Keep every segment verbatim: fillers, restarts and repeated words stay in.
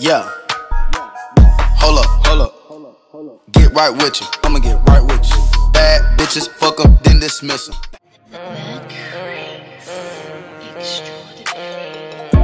Yeah. Hold up, hold up. Get right with you. I'ma get right with you. Bad bitches, fuck up, then dismiss them.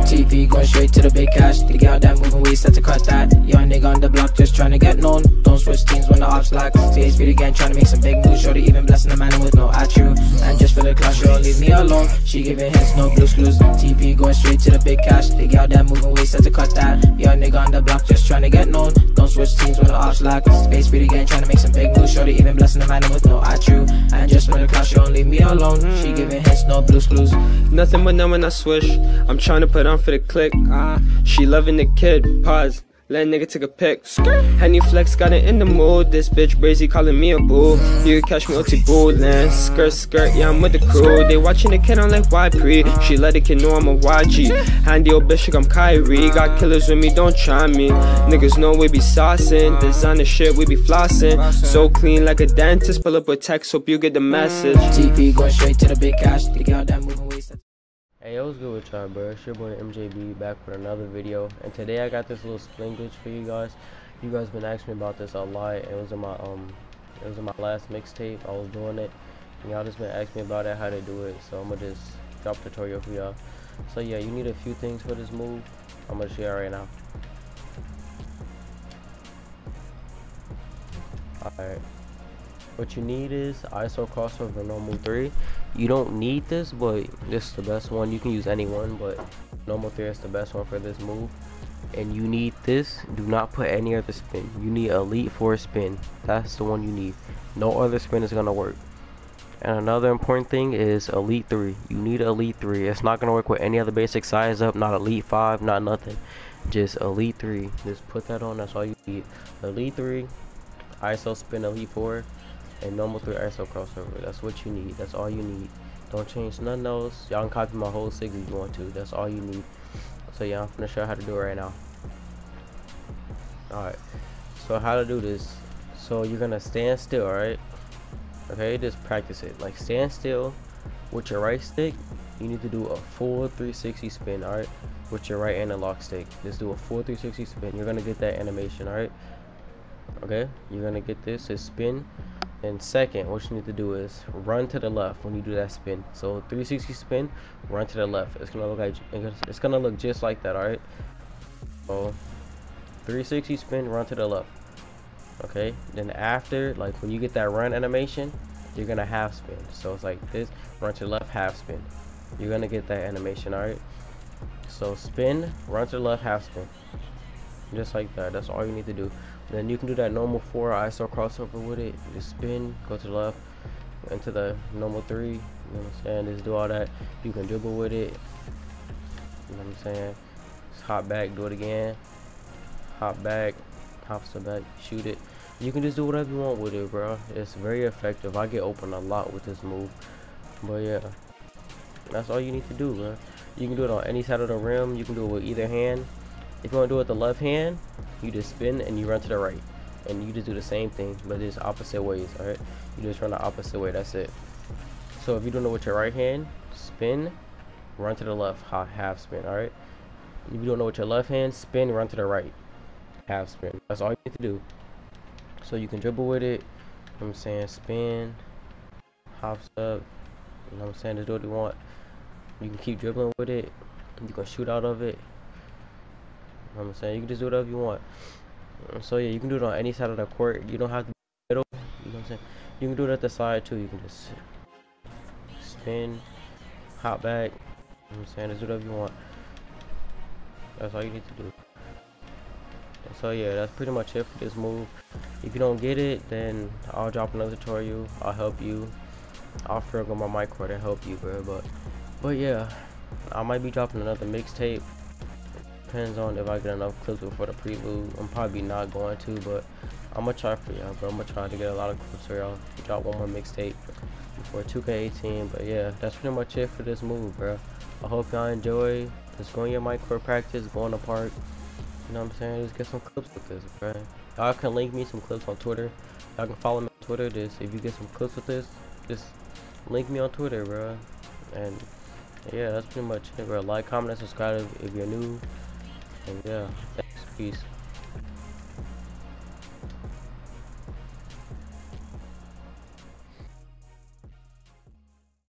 T V going straight to the big cash. The girl that moving waist, that's a cut that. Young nigga on the block just trying to get known. Don't switch teams when the ops slack. Stay speed again, trying to make some big moves. Shorty even blessing a man with no attitude. And just for the clash, she don't leave me alone. She giving hits, no blues clues. T P going straight to the big cash. The girl that moving waist, that's a cut that. Young nigga on the block just trying to get known. Don't switch teams when the ops slack. Stay speed again, trying to make some big moves. Shorty even blessing a man with no attitude. And just for the clash, she don't leave me alone. She giving hits, no blues clues. Nothing but them when I swish. I'm trying to put on for the click, ah, she loving the kid, pause, let a nigga take a pic. Henny Flex got it in the mood, this bitch brazy calling me a boo. You catch me O T bootin', skirt skirt, yeah I'm with the crew. They watching the kid, I'm like why pre, she let the kid know I'm a Y G. Handy old bitch like I'm Kyrie, got killers with me, don't try me. Niggas know we be saucin', designer shit we be flossin'. So clean like a dentist, pull up a text, hope you get the message. T P going straight to the big cash, the girl that moving waist. Hey, what's good with y'all, bro? It's your boy M J B back with another video, and today I got this little spleen glitch for you guys. You guys been asking me about this a lot. It was in my um, it was in my last mixtape. I was doing it, and y'all just been asking me about it, how to do it. So I'm gonna just drop a tutorial for y'all. So yeah, you need a few things for this move. I'm gonna show y'all right now. All right. What you need is I S O crossover normal three. You don't need this, but this is the best one. You can use any one, but normal three is the best one for this move. And you need this. Do not put any other spin. You need elite four spin. That's the one you need. No other spin is gonna work. And another important thing is elite three. You need elite three. It's not gonna work with any other basic size up, not elite five, not nothing. Just elite three. Just put that on. That's all you need. Elite three, I S O spin, elite four. And normal three I S O crossover. That's what you need. That's all you need. Don't change nothing else. Y'all can copy my whole sig if you want to. That's all you need. So yeah, I'm gonna show you how to do it right now. Alright. So how to do this. So you're gonna stand still, alright? Okay, just practice it. Like stand still with your right stick. You need to do a full three sixty spin, alright? With your right analog stick. Just do a full three sixty spin. You're gonna get that animation, alright? Okay, you're gonna get this. It's spin. And second, what you need to do is run to the left when you do that spin. So three sixty spin, run to the left. It's gonna look like it's gonna look just like that, alright? So three sixty spin, run to the left. Okay. Then after, like when you get that run animation, you're gonna half spin. So it's like this, run to the left, half spin. You're gonna get that animation, alright? So spin, run to the left, half spin. Just like that. That's all you need to do. Then you can do that normal four I S O crossover with it. Just spin, go to the left, into the normal three. You know what I'm saying? Just do all that. You can dribble with it. You know what I'm saying? Just hop back, do it again. Hop back, hop to back, shoot it. You can just do whatever you want with it, bro. It's very effective. I get open a lot with this move. But yeah, that's all you need to do, bro. You can do it on any side of the rim. You can do it with either hand. If you want to do it with the left hand, you just spin and you run to the right. And you just do the same thing, but it's opposite ways, alright? You just run the opposite way, that's it. So if you don't know with your right hand, spin, run to the left, half spin, alright? If you don't know with your left hand, spin, run to the right, half spin. That's all you need to do. So you can dribble with it, you know what I'm saying, spin, hops up, you know what I'm saying, just do what you want. You can keep dribbling with it, you can shoot out of it. I'm saying you can just do whatever you want. So yeah, you can do it on any side of the court. You don't have to be in the middle. You know what I'm saying? You can do it at the side too. You can just spin, hop back. You know what I'm saying? Just do whatever you want. That's all you need to do. And so yeah, that's pretty much it for this move. If you don't get it, then I'll drop another tutorial. I'll help you. I'll forego my mic cord and help you, bro. But but yeah, I might be dropping another mixtape. Depends on if I get enough clips before the prelude. I'm probably not going to, but I'm gonna try for y'all, but I'm gonna try to get a lot of clips for y'all. Drop one more mixtape before two K eighteen. But yeah, that's pretty much it for this move, bro. I hope y'all enjoy. Just go on your mic for practice, go in the park. You know what I'm saying? Just get some clips with this, bro. Y'all can link me some clips on Twitter. Y'all can follow me on Twitter. Just if you get some clips with this, just link me on Twitter, bro. And yeah, that's pretty much it, bro. Like, comment, and subscribe if you're new. And yeah, thanks, peace.